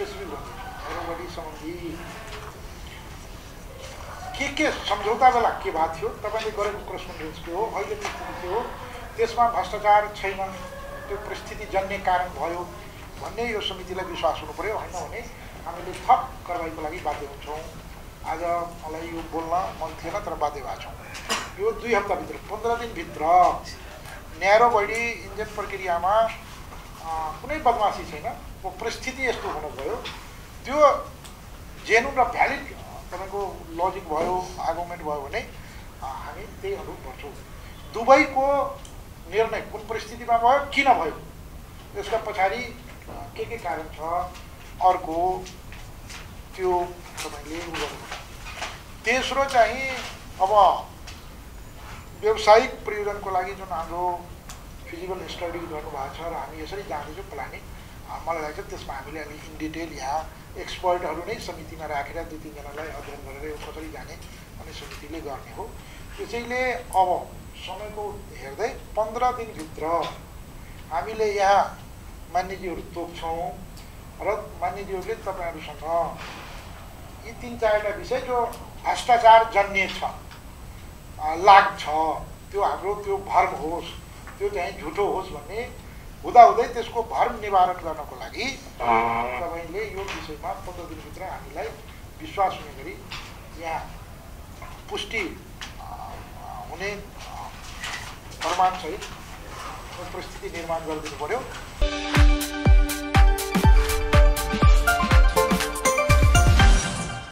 specific one. Everybody समझी के समझौता बेला के बात थियो तपाईले गरेको करस्पोन्डेन्स के हो अहिले के हो त्यसमा भ्रष्टाचार छैन त्यो परिस्थिति जन्ने कारण भयो भन्ने यो समितिलाई विश्वास हुनु पर्यो हैन भने हामीले थप कारबाहीको लागि बाध्य हुन्छौं आज मलाई यो बोल्न मन थिएन तर बाध्य भएछौं यो 2 हप्ता भित्र 15 दिन भित्र न्यारो बडी इन्जिन प्रक्रियामा कुनै बदमासी छैन वो परिस्थिति यस्तो हुन गयो त्यो जेन्युन र भ्यालिड तपाईको लजिक भयो आर्गुमेन्ट भयो भने हामी त्यही अनुरूप गर्छौं दुबईको निर्णय कुन परिस्थितिमा भयो किन भयो यसका पछाडी के कारण छ अर्को त्यो तपाईले गर्नुहुन्छ तेस्रो चाहिँ अब व्यावसायिक प्रयोजनको लागि जुन हाम्रो फिजिकल स्टडी गर्नु भएको छ र हामी यसरी जाँदैछौं प्लानिङ मलाई लाग्छ त्यसमा हामीले अलि इन डिटेल यहाँ एक्सपर्टहरु नै समितिमा राखेर दुई तीन जनालाई अध्ययन गरेर कसरी जाने अनि समितिले गर्ने हो त्यसैले अब समयको हेर्दै 15 दिन भित्र हामीले यहाँ मान्यज्यूहरु तोक्छौं र मान्यज्यूहरुले तपाईहरुसँग यी तीन चारवटा विषय जो भ्रष्टाचार जन्य छ लाग्छ त्यो हाम्रो त्यो भ्रम होस् त्यो चाहिँ झुटो होस् भन्ने हुँदाहुँदै त्यसको भर्म निवारण गर्नको लागि तपाईले यो विषयमा 15 दिन भित्र हामीलाई विश्वास हुने गरी यहाँ पुष्टि हुने प्रमाण सहित परिस्थिति निर्माण गरिदिनु पर्यो